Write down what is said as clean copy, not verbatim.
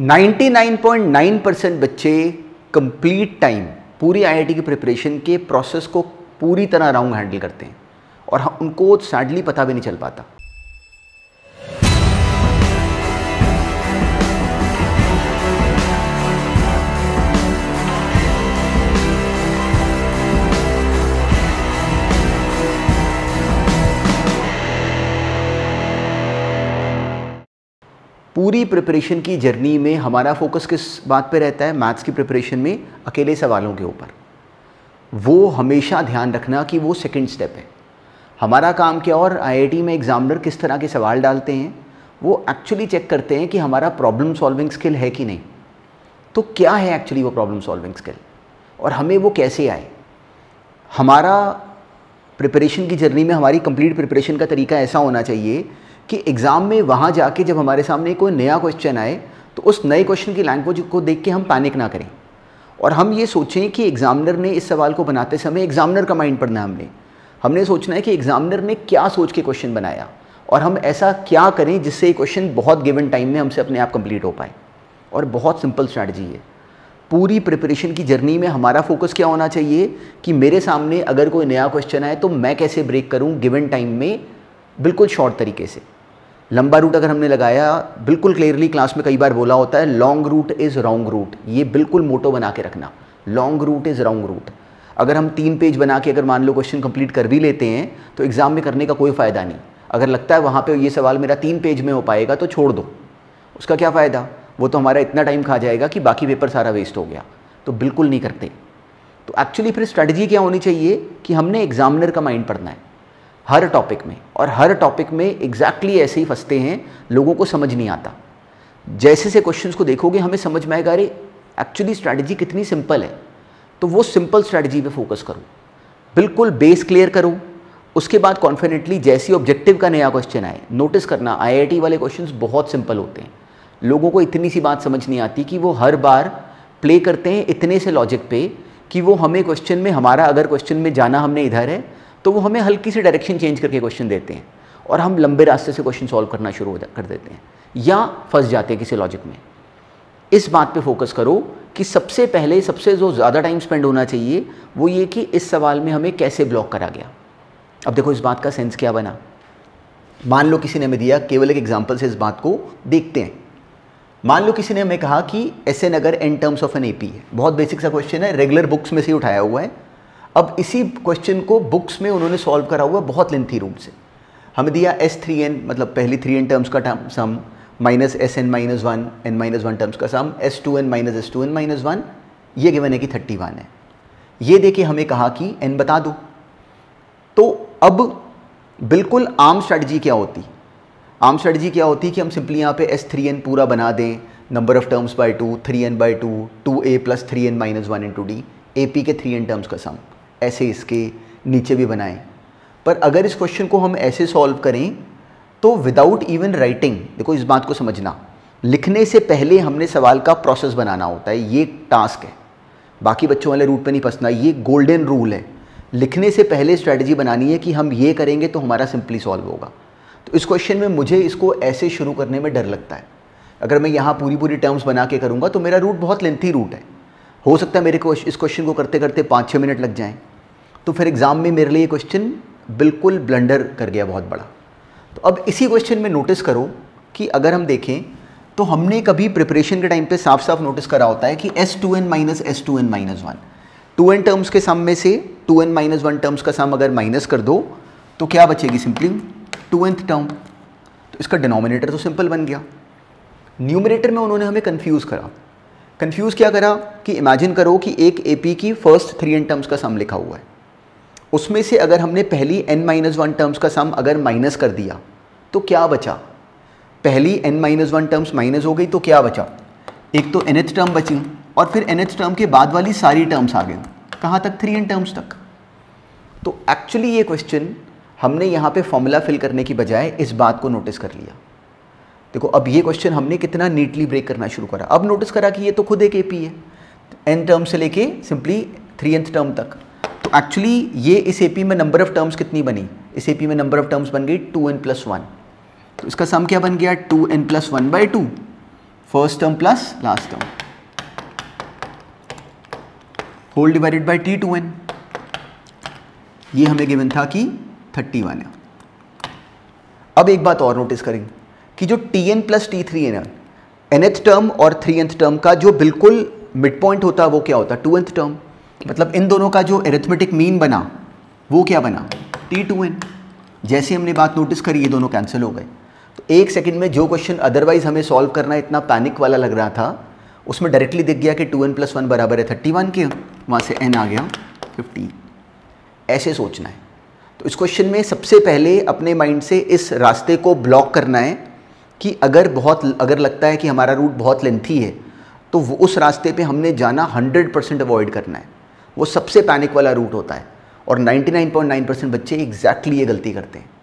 99.9% बच्चे complete time पूरी IIT की प्रिपरेशन के प्रोसेस को पूरी तरह राउंड हैंडल करते हैं और उनको सैडली पता भी नहीं चल पाता। पूरी प्रिपरेशन की जर्नी में हमारा फोकस किस बात पे रहता है? मैथ्स की प्रिपरेशन में अकेले सवालों के ऊपर। वो हमेशा ध्यान रखना कि वो सेकंड स्टेप है। हमारा काम क्या, और आईआईटी में एग्जामिनर किस तरह के सवाल डालते हैं वो एक्चुअली चेक करते हैं कि हमारा प्रॉब्लम सॉल्विंग स्किल है कि नहीं। तो क्या है एक्चुअली वो प्रॉब्लम सॉल्विंग स्किल और हमें वो कैसे आए? हमारा प्रिपरेशन की जर्नी में हमारी कंप्लीट प्रिपरेशन का तरीका ऐसा होना चाहिए कि एग्ज़ाम में वहाँ जाके जब हमारे सामने कोई नया क्वेश्चन आए तो उस नए क्वेश्चन की लैंग्वेज को देख के हम पैनिक ना करें और हम ये सोचें कि एग्ज़ामिनर ने इस सवाल को बनाते समय एग्ज़ामिनर का माइंड पढ़ना है। हमने सोचना है कि एग्ज़ामिनर ने क्या सोच के क्वेश्चन बनाया और हम ऐसा क्या करें जिससे ये क्वेश्चन बहुत गिवन टाइम में हमसे अपने आप कंप्लीट हो पाए। और बहुत सिंपल स्ट्रैटेजी है। पूरी प्रिपरेशन की जर्नी में हमारा फोकस क्या होना चाहिए कि मेरे सामने अगर कोई नया क्वेश्चन आए तो मैं कैसे ब्रेक करूँ गिवन टाइम में, बिल्कुल शॉर्ट तरीके से। लंबा रूट अगर हमने लगाया, बिल्कुल क्लियरली क्लास में कई बार बोला होता है, long route is wrong route. ये बिल्कुल मोटो बना के रखना, long route is wrong route. अगर हम 3 पेज बना के अगर मान लो क्वेश्चन कंप्लीट कर भी लेते हैं तो एग्ज़ाम में करने का कोई फ़ायदा नहीं। अगर लगता है वहाँ पे ये सवाल मेरा 3 पेज में हो पाएगा तो छोड़ दो, उसका क्या फ़ायदा? वो तो हमारा इतना टाइम खा जाएगा कि बाकी पेपर सारा वेस्ट हो गया। तो बिल्कुल नहीं करते। तो एक्चुअली फिर स्ट्रैटेजी क्या होनी चाहिए कि हमने एग्ज़ामिनर का माइंड पढ़ना है हर टॉपिक में, और हर टॉपिक में एग्जैक्टली ऐसे ही फंसते हैं, लोगों को समझ नहीं आता। जैसे से क्वेश्चंस को देखोगे हमें समझ में आएगा अरे एक्चुअली स्ट्रैटेजी कितनी सिंपल है। तो वो सिंपल स्ट्रैटेजी पे फोकस करो, बिल्कुल बेस क्लियर करो। उसके बाद कॉन्फिडेंटली जैसी ऑब्जेक्टिव का नया क्वेश्चन आए, नोटिस करना आईआईटी वाले क्वेश्चंस बहुत सिंपल होते हैं, लोगों को इतनी सी बात समझ नहीं आती कि वो हर बार प्ले करते हैं इतने से लॉजिक पे कि वो हमें क्वेश्चन में, हमारा अगर क्वेश्चन में जाना हमने इधर है तो वो हमें हल्की सी डायरेक्शन चेंज करके क्वेश्चन देते हैं और हम लंबे रास्ते से क्वेश्चन सॉल्व करना शुरू कर देते हैं या फंस जाते हैं किसी लॉजिक में। इस बात पे फोकस करो कि सबसे पहले, सबसे जो ज़्यादा टाइम स्पेंड होना चाहिए वो ये कि इस सवाल में हमें कैसे ब्लॉक करा गया। अब देखो इस बात का सेंस क्या बना। मान लो किसी ने हमें दिया, केवल एक एग्जाम्पल से इस बात को देखते हैं। मान लो किसी ने हमें कहा कि एसए नगर in terms of n AP है। बहुत बेसिक सा क्वेश्चन है, रेगुलर बुक्स में से उठाया हुआ है। अब इसी क्वेश्चन को बुक्स में उन्होंने सॉल्व करा हुआ है बहुत लेंथी रूप से। हमें दिया S3n मतलब पहली 3n टर्म्स का सम माइनस Sn-1 n-1 टर्म्स का सम S2n माइनस S2n माइनस 1, ये गिवन है कि 31 है। ये देखिए हमें कहा कि n बता दो। तो अब बिल्कुल आम स्ट्रैटेजी क्या होती? आम स्ट्रैटेजी क्या होती कि हम सिंपली यहाँ पे S3n पूरा बना दें, number of terms by 2, 3n by 2, 2a plus 3n minus 1 into d, A P के 3n टर्म्स का सम, ऐसे इसके नीचे भी बनाएं। पर अगर इस क्वेश्चन को हम ऐसे सॉल्व करें तो विदाउट इवन राइटिंग, देखो इस बात को समझना, लिखने से पहले हमने सवाल का प्रोसेस बनाना होता है। ये टास्क है, बाकी बच्चों वाले रूट पे नहीं फंसना। ये गोल्डन रूल है, लिखने से पहले स्ट्रैटेजी बनानी है कि हम ये करेंगे तो हमारा सिंपली सॉल्व होगा। तो इस क्वेश्चन में मुझे इसको ऐसे शुरू करने में डर लगता है। अगर मैं यहाँ पूरी टर्म्स बना के करूँगा तो मेरा रूट बहुत लेंथी रूट है, हो सकता है मेरे को इस क्वेश्चन को करते करते 5-6 मिनट लग जाएँ। तो फिर एग्ज़ाम में मेरे लिए ये क्वेश्चन बिल्कुल ब्लंडर कर गया बहुत बड़ा। तो अब इसी क्वेश्चन में नोटिस करो कि अगर हम देखें तो हमने कभी प्रिपरेशन के टाइम पे साफ साफ नोटिस करा होता है कि S2n minus S2n minus 1, 2n terms के सम में से 2n माइनस 1 टर्म्स का सम अगर माइनस कर दो तो क्या बचेगी? Simply 2nth term. तो इसका डिनोमिनेटर तो सिंपल बन गया। न्यूमरेटर में उन्होंने हमें कन्फ्यूज़ क्या करा कि इमेजिन करो कि एक AP की फर्स्ट 3n टर्म्स का सम लिखा हुआ है, उसमें से अगर हमने पहली n-1 टर्म्स का सम अगर माइनस कर दिया तो क्या बचा? पहली n-1 टर्म्स माइनस हो गई तो क्या बचा? एक तो nth टर्म बची और फिर nth टर्म के बाद वाली सारी टर्म्स आ गई, कहाँ तक? 3n टर्म्स तक। तो एक्चुअली ये क्वेश्चन हमने यहाँ पे फॉर्मूला फिल करने की बजाय इस बात को नोटिस कर लिया। देखो अब ये क्वेश्चन हमने कितना नीटली ब्रेक करना शुरू करा। अब नोटिस करा कि ये तो खुद एक एपी है, n टर्म से लेके सिंपली 3nth टर्म तक। तो एक्चुअली ये इस एपी में नंबर ऑफ टर्म्स कितनी बनी? इस एपी में नंबर ऑफ टर्म्स बन गई 2n प्लस 1। तो इसका सम क्या बन गया? 2n plus 1 by 2। first term plus last term, whole divided by T2n. ये हमें गिवन था कि 31 है। अब एक बात और नोटिस करें कि जो Tn plus T3 है, nth टर्म और 3nth टर्म का जो बिल्कुल मिड पॉइंट होता है वो क्या होता है, 2nth टर्म। मतलब इन दोनों का जो एरिथमेटिक मीन बना वो क्या बना, T2n। जैसे हमने बात नोटिस करी ये दोनों कैंसिल हो गए। तो एक सेकंड में जो क्वेश्चन अदरवाइज हमें सॉल्व करना इतना पैनिक वाला लग रहा था, उसमें डायरेक्टली दिख गया कि 2n+1 बराबर है 31 के, वहाँ से n आ गया 50। ऐसे सोचना है। तो इस क्वेश्चन में सबसे पहले अपने माइंड से इस रास्ते को ब्लॉक करना है कि अगर लगता है कि हमारा रूट बहुत लेंथी है तो उस रास्ते पे हमने जाना 100% अवॉइड करना है। वो सबसे पैनिक वाला रूट होता है और 99.9% बच्चे एग्जैक्टली ये गलती करते हैं।